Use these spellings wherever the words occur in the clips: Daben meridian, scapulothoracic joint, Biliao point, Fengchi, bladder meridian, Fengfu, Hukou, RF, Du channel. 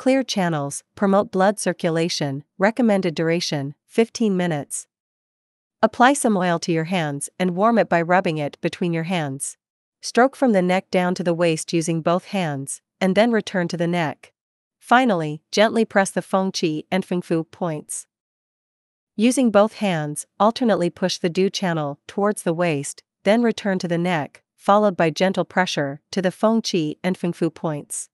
Clear channels, promote blood circulation, recommended duration, 15 minutes. Apply some oil to your hands and warm it by rubbing it between your hands. Stroke from the neck down to the waist using both hands, and then return to the neck. Finally, gently press the Fengchi and Fengfu points. Using both hands, alternately push the Du channel towards the waist, then return to the neck, followed by gentle pressure to the Fengchi and Fengfu points.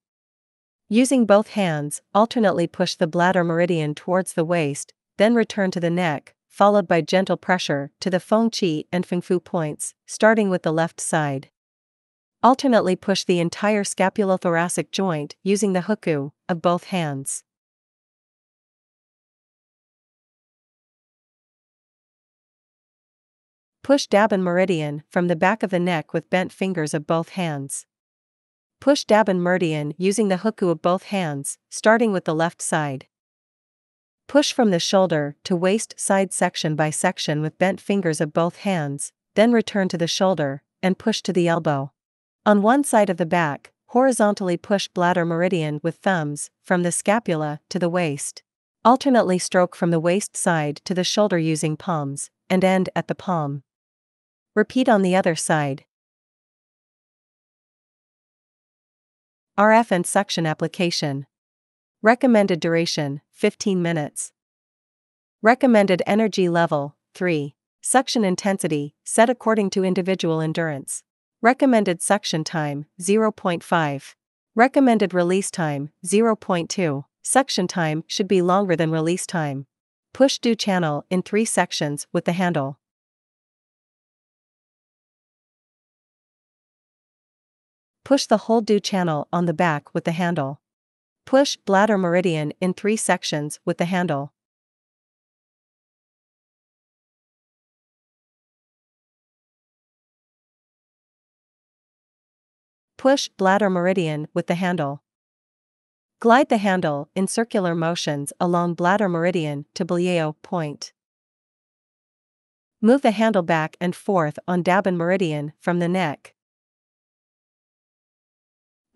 Using both hands, alternately push the bladder meridian towards the waist, then return to the neck, followed by gentle pressure to the Fengchi and Fengfu points, starting with the left side. Alternately push the entire scapulothoracic joint using the Hukou of both hands. Push Daben meridian from the back of the neck with bent fingers of both hands. Push Daben meridian using the Hukou of both hands, starting with the left side. Push from the shoulder to waist side section by section with bent fingers of both hands, then return to the shoulder, and push to the elbow. On one side of the back, horizontally push bladder meridian with thumbs, from the scapula to the waist. Alternately stroke from the waist side to the shoulder using palms, and end at the palm. Repeat on the other side. RF and suction application. Recommended duration, 15 minutes. Recommended energy level, 3. Suction intensity, set according to individual endurance. Recommended suction time, 0.5. Recommended release time, 0.2. Suction time should be longer than release time. Push Du channel in 3 sections with the handle. Push the whole Du channel on the back with the handle. Push bladder meridian in 3 sections with the handle. Push bladder meridian with the handle. Glide the handle in circular motions along bladder meridian to Biliao point. Move the handle back and forth on Daben meridian from the neck.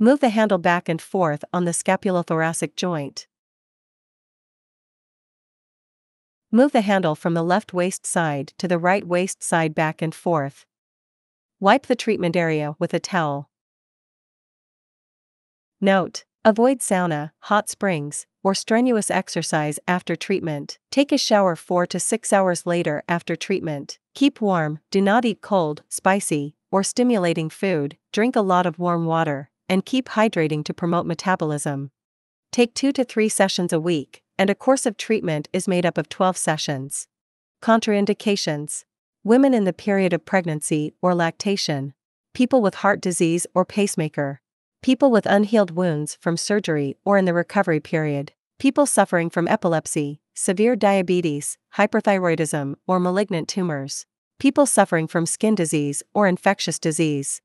Move the handle back and forth on the scapulothoracic joint. Move the handle from the left waist side to the right waist side back and forth. Wipe the treatment area with a towel. Note: avoid sauna, hot springs, or strenuous exercise after treatment. Take a shower 4 to 6 hours later after treatment. Keep warm, do not eat cold, spicy, or stimulating food, drink a lot of warm water, and keep hydrating to promote metabolism. Take 2 to 3 sessions a week, and a course of treatment is made up of 12 sessions. Contraindications: women in the period of pregnancy or lactation, people with heart disease or pacemaker, people with unhealed wounds from surgery or in the recovery period, people suffering from epilepsy, severe diabetes, hyperthyroidism or malignant tumors, people suffering from skin disease or infectious disease,